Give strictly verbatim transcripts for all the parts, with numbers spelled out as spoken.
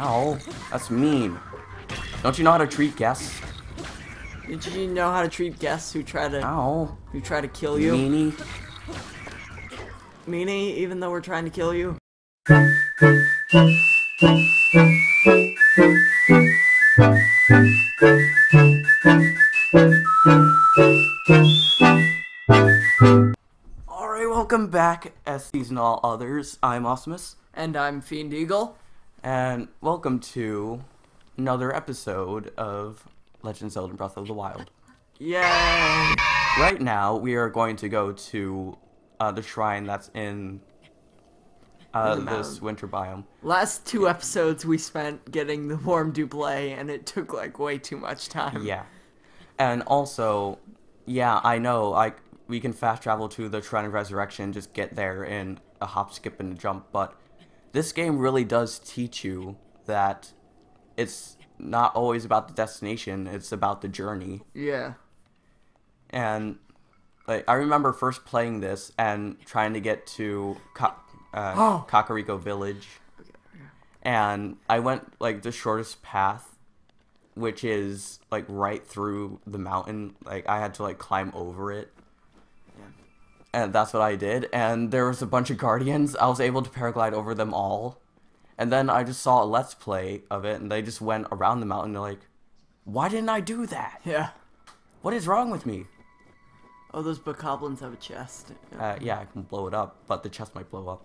Ow, that's mean. Don't you know how to treat guests? Did you know how to treat guests who try to Ow. who try to kill you? Meanie. Meanie, even though we're trying to kill you? Alright, welcome back, S Cs and all others. I'm Awesomus. And I'm Fiend Eagle. And welcome to another episode of Legend of Zelda and Breath of the Wild. Yay! Right now, we are going to go to uh, the shrine that's in uh, this winter biome. Last two yeah. episodes, we spent getting the warm duplay, and it took, like, way too much time. Yeah. And also, yeah, I know, like, we can fast travel to the Shrine of Resurrection, just get there in a hop, skip, and a jump, but this game really does teach you that it's not always about the destination, it's about the journey. Yeah. And, like, I remember first playing this and trying to get to Ka uh, oh. Kakariko Village. Okay. And I went, like, the shortest path, which is, like, right through the mountain. Like, I had to, like, climb over it. Yeah. And that's what I did. And there was a bunch of guardians. I was able to paraglide over them all. And then I just saw a Let's Play of it, and they just went around the mountain, and they're like, why didn't I do that? Yeah. What is wrong with me? Oh, those Bocoblins have a chest. Yeah. Uh, yeah, I can blow it up, but the chest might blow up.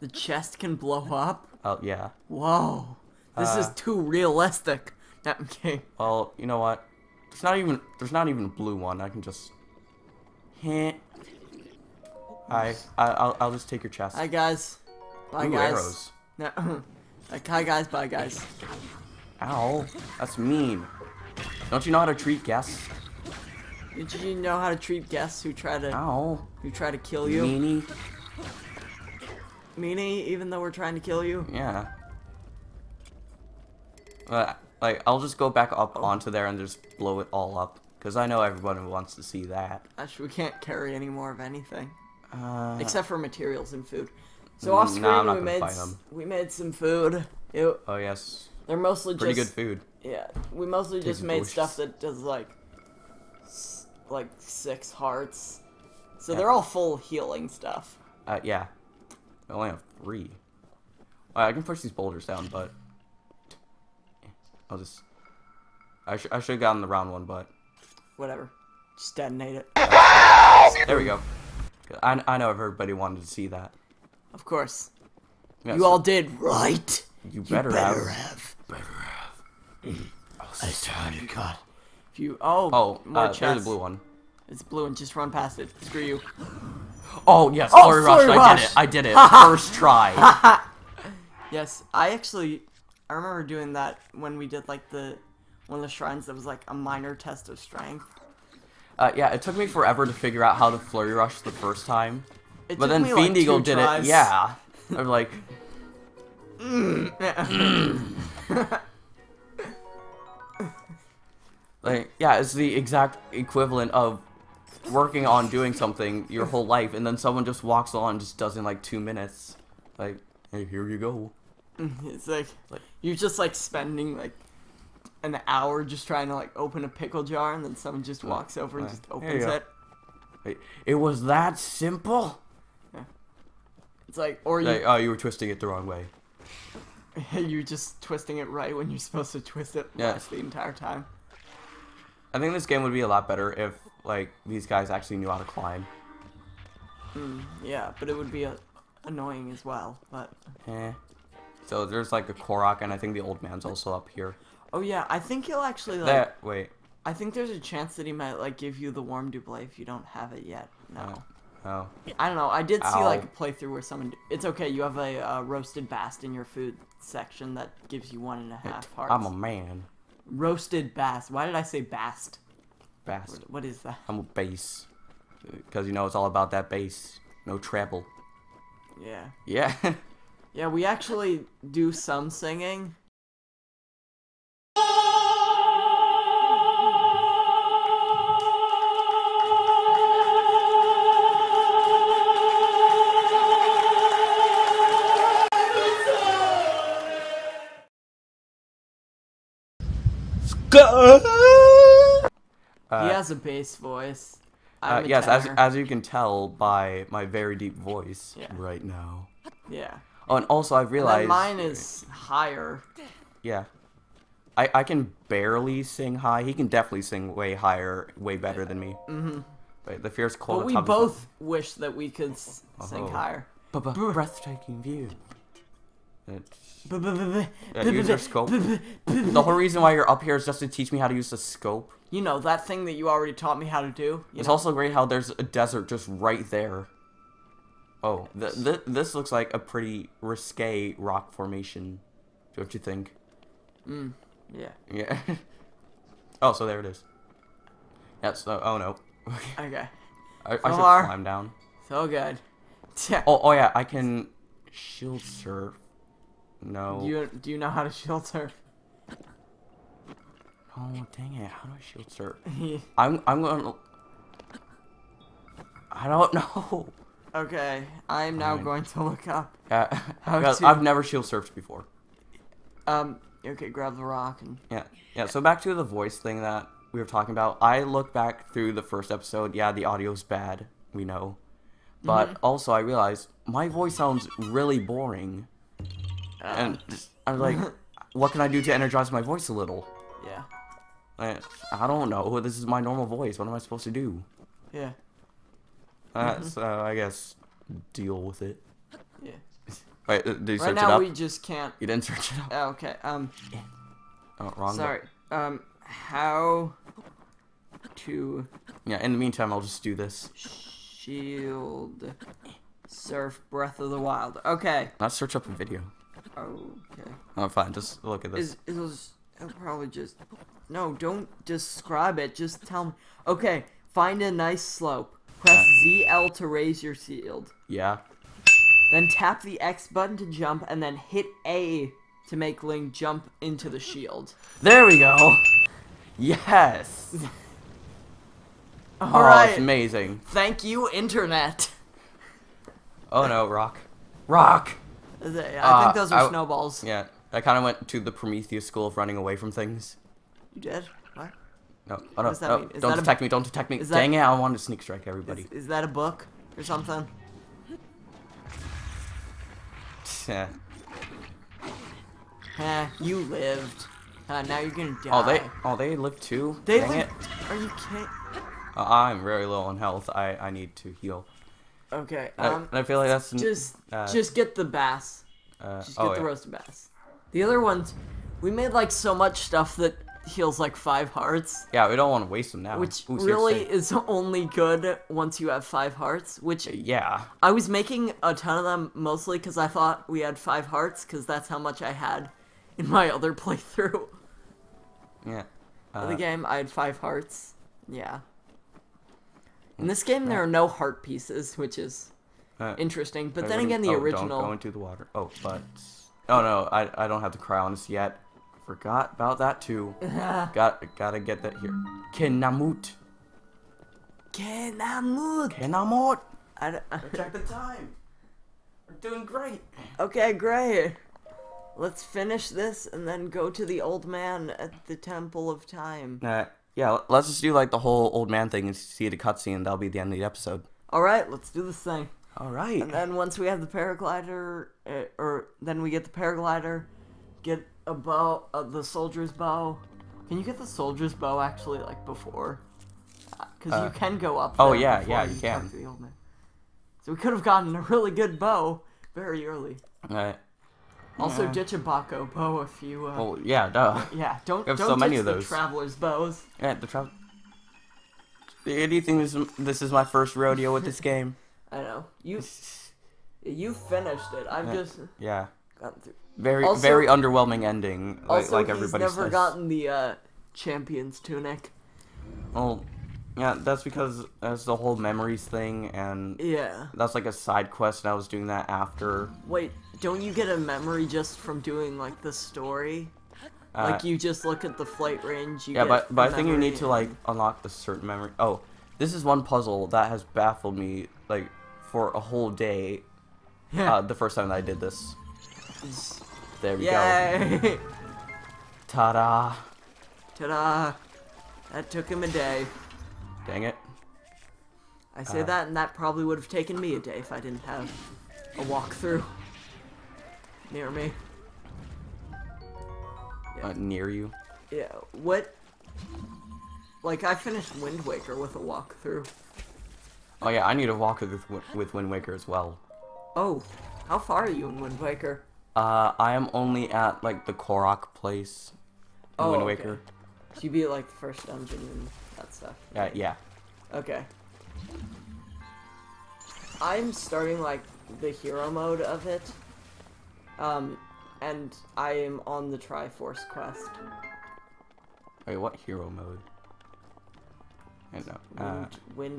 The chest can blow up? Oh, yeah. Whoa. This uh, is too realistic. That game. Well, you know what? It's not even, there's not even a blue one. I can just... Heh. I, I, I'll, I'll just take your chest. Hi, guys. Bye, Ooh, guys. Arrows. No. Like, hi, guys. Bye, guys. Ow. That's mean. Don't you know how to treat guests? Did you know how to treat guests who try to Ow. who try to kill you? Meanie. Meanie, even though we're trying to kill you? Yeah. Uh, like, I'll just go back up oh. onto there and just blow it all up. Because I know everyone wants to see that. Actually, we can't carry any more of anything. Uh... Except for materials and food. So off screen, nah, we made we made some food. Ew. Oh yes, they're mostly pretty just, good food. Yeah, we mostly Take just made bush. stuff that does like s like six hearts. So yeah. they're all full healing stuff. Uh, yeah, I only have three. Right, I can push these boulders down, but I'll just I should I should have gotten the round one, but whatever. Just detonate it. Right. There we go. I I know everybody wanted to see that. Of course. Yes. You all did, right? You better, you better have. have. Better have. Mm. I swear to God. If you oh, oh more uh, there's a blue one. It's blue and just run past it. Screw you. Oh yes, oh, Flurry Rush. Rush. I did it. I did it. First try. Yes, I actually I remember doing that when we did like the one of the shrines that was like a minor test of strength. Uh, yeah, it took me forever to figure out how to Flurry Rush the first time. It but then Fiend like Eagle did tries. it, yeah. I'm like... Mm. Mm. Like, yeah, it's the exact equivalent of working on doing something your whole life, and then someone just walks on and just does it in, like, two minutes. Like, hey, here you go. It's like, like, you're just, like, spending, like, an hour just trying to, like, open a pickle jar, and then someone just walks over and right. just opens it. Wait, it was that simple? It's like, or you... Like, oh, you were twisting it the wrong way. You're just twisting it right when you're supposed to twist it yeah. the entire time. I think this game would be a lot better if, like, these guys actually knew how to climb. Mm, yeah, but it would be a annoying as well, but... Eh. So there's, like, a Korok, and I think the old man's also up here. Oh, yeah, I think he'll actually, like... That, wait. I think there's a chance that he might, like, give you the warm duplay if you don't have it yet. No. Oh. Oh. I don't know. I did Ow. see like a playthrough where someone. It's okay. You have a uh, roasted bass in your food section that gives you one and a half hearts. I'm a man. Roasted bass. Why did I say bast? Bast. What is that? I'm a bass. Because you know it's all about that bass. No treble. Yeah. Yeah. Yeah. We actually do some singing. go. Uh, he has a bass voice. Uh, yes, tenor. as as you can tell by my very deep voice yeah. right now. Yeah. Oh, and also I've realized mine is higher. Yeah. I, I can barely sing high. He can definitely sing way higher, way better than me. Mm-hmm. But the fierce cold. But we both wish that we could oh. sing higher. Breathtaking view. Yeah, use your scope. The whole reason why you're up here is just to teach me how to use the scope. You know, that thing that you already taught me how to do. It's know? also great how there's a desert just right there. Oh, th th this looks like a pretty risque rock formation, don't you think? Mm, yeah. Yeah. Oh, so there it is. That's, uh, oh no. Okay. I, I should far. climb down. So good. Oh, oh yeah, I can shield surf. No. You, do you know how to shield surf? Oh, dang it. How do I shield surf? I'm, I'm gonna... I don't know. Okay, I'm now I mean, going to look up. Uh, how to... I've never shield surfed before. Um, okay, grab the rock and... Yeah, yeah, so back to the voice thing that we were talking about. I look back through the first episode. Yeah, the audio's bad. We know. But mm-hmm. also I realized my voice sounds really boring. Uh, and I was like, what can I do to energize my voice a little? Yeah. I, I don't know. This is my normal voice. What am I supposed to do? Yeah. Uh, mm-hmm. So I guess deal with it. Yeah. Wait, did you right search now, it up? We just can't. You didn't search it up. Oh, okay. Um. Yeah. Oh, wrong. Sorry. Bit. Um. How to? Yeah. In the meantime, I'll just do this. Shield. Surf Breath of the Wild. Okay. Let's search up a video. Okay. Oh, fine. Just look at this. Is, is, I'll probably just. No, don't describe it. Just tell me. Okay. Find a nice slope. Press Z L to raise your shield. Yeah. Then tap the X button to jump, and then hit A to make Link jump into the shield. There we go. Yes. All oh, right. It's amazing. Thank you, Internet. Oh no, rock, rock. I uh, think those are I, snowballs. Yeah, I kind of went to the Prometheus school of running away from things. You did? What? No, oh, no, what no don't detect me, don't detect me. That, Dang it, I wanted to sneak strike everybody. Is, is that a book or something? Yeah. Eh, you lived. Uh, now you're gonna die. Oh, they, oh, they lived too? They Dang lived? It. Are you kidding? Uh, I'm very low on health. I, I need to heal. Okay. Um, I, I feel like that's... Just, uh, just get the bass. Uh, just get oh, the yeah. roasted bass. The other ones, we made like so much stuff that... heals like five hearts. Yeah, we don't want to waste them now. Which Ooh, really is only good once you have five hearts, which... Yeah. I was making a ton of them mostly because I thought we had five hearts, because that's how much I had in my other playthrough. Yeah. Uh, of the game, I had five hearts. Yeah. In this game, there are no heart pieces, which is uh, interesting. But then again, the oh, original... Don't go into the water. Oh, but... Oh, no, I, I don't have the cryonis yet. Forgot about that too. Got gotta get that here. Kenamut. Kenamut. Kenamut. I don't, I don't check the time. We're doing great. Okay, great. Let's finish this and then go to the old man at the Temple of Time. Uh, yeah, let's just do like the whole old man thing and see the cutscene. That'll be the end of the episode. All right, let's do this thing. All right. And then once we have the paraglider, uh, or then we get the paraglider, get. A bow, uh, the soldier's bow. Can you get the soldier's bow actually, like before? Because uh, you can go up. There oh yeah, yeah, you, you can. The old man. So we could have gotten a really good bow very early. Right. Also, yeah. ditch a Baco bow if you. Uh, oh yeah, duh. Yeah, don't. We have don't so many of those. The traveler's bows. Yeah, the travel. Do you think this is, this is my first rodeo with this game? I know you. You finished it. I've yeah. just. Yeah. Gotten through. Very, also, very underwhelming ending, like, also like everybody says. Also, he's never gotten the uh, champion's tunic. Well, yeah, that's because that's the whole memories thing, and yeah, that's like a side quest, and I was doing that after. Wait, don't you get a memory just from doing, like, the story? Uh, like, you just look at the flight range, you yeah, get but, but I think you need to, like, unlock the certain memory. Oh, this is one puzzle that has baffled me, like, for a whole day, uh, the first time that I did this. There we Yay. go. Ta-da. Ta-da! That took him a day. Dang it. I say uh, that, and that probably would have taken me a day if I didn't have a walkthrough near me. Yeah. Uh, near you? Yeah, what? Like, I finished Wind Waker with a walkthrough. Oh yeah, I need a walkthrough with, with Wind Waker as well. Oh, how far are you in Wind Waker? Uh, I am only at, like, the Korok place in oh, Wind Waker. Okay. So you beat, like, the first dungeon and that stuff. Uh, yeah. Okay. I'm starting, like, the hero mode of it. Um, and I am on the Triforce quest. Wait, what hero mode? I don't know. Uh, Wind,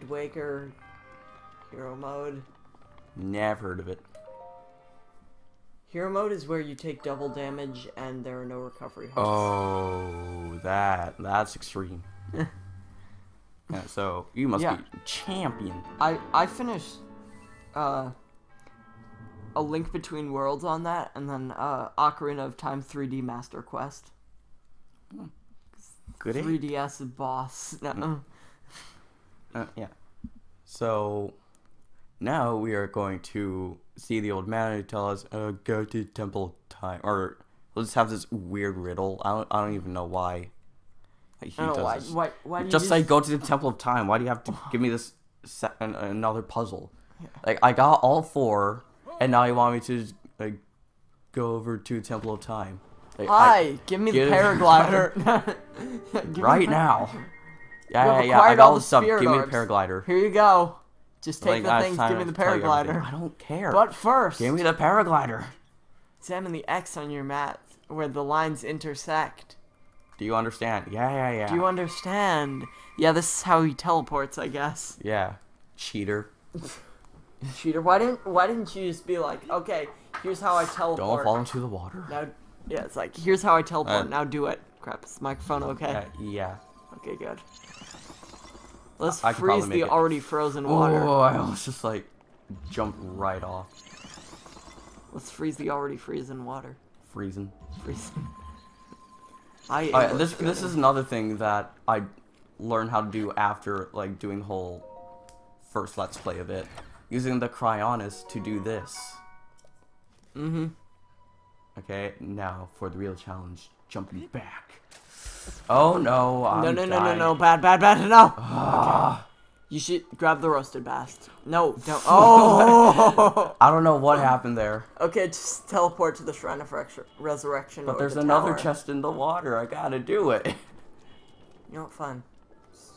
Wind Waker hero mode. Never heard of it. Hero mode is where you take double damage and there are no recovery homes. Oh, that that's extreme. Yeah, so you must yeah. be champion. I I finished uh, A Link Between Worlds on that, and then uh, Ocarina of Time three D Master Quest. Hmm. Good three D S boss. No. Uh, yeah. So now we are going to see the old man who tells us, uh, go to Temple of Time. Or we'll just have this weird riddle. I don't, I don't even know why he I don't does know why. This. Why, why do you just, just say, go to the Temple of Time. Why do you have to give me this set, an, another puzzle? Yeah. Like, I got all four, and now you want me to just, like, go over to Temple of Time. Like, Hi, I, give me give the paraglider. Right now. Yeah, yeah, yeah, I got all the stuff. Give me the paraglider. Here you go. Just take the things, give me the paraglider. I don't care. But first, give me the paraglider. Examine the X on your map where the lines intersect. Do you understand? Yeah, yeah, yeah. Do you understand? Yeah, this is how he teleports, I guess. Yeah. Cheater. Cheater. Why didn't why didn't you just be like, okay, here's how I teleport. Don't fall into the water. Now, yeah, it's like, here's how I teleport. Uh, now do it. Crap, is the microphone okay? Uh, yeah. Okay, good. Let's freeze the already frozen water. Oh, I almost just, like, jump right off. Let's freeze the already freezing water. Freezing. Freezing. I oh, yeah, this this is another thing that I learned how to do after, like, doing the whole first Let's Play of it. Using the cryonis to do this. Mm-hmm. Okay, now for the real challenge. Jumping back. Oh no, I'm No, no, no, dying. no, no, bad, bad, bad, no! Uh, okay. You should grab the roasted bast. No, don't. Oh! I don't know what happened there. Okay, just teleport to the Shrine of Resurrection. But there's the another tower. chest in the water. I gotta do it. You know what? Fine. It's,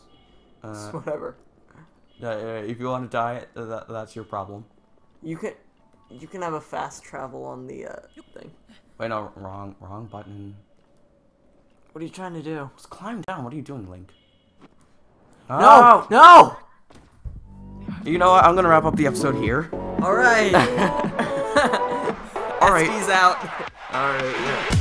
uh, it's whatever. Uh, if you want to die, that, that's your problem. You can, you can have a fast travel on the uh, thing. Wait, no, wrong, wrong button. What are you trying to do? Just climb down. What are you doing, Link? Oh. No! No! You know what? I'm gonna wrap up the episode here. All right. All right. He's out. All right. Yeah.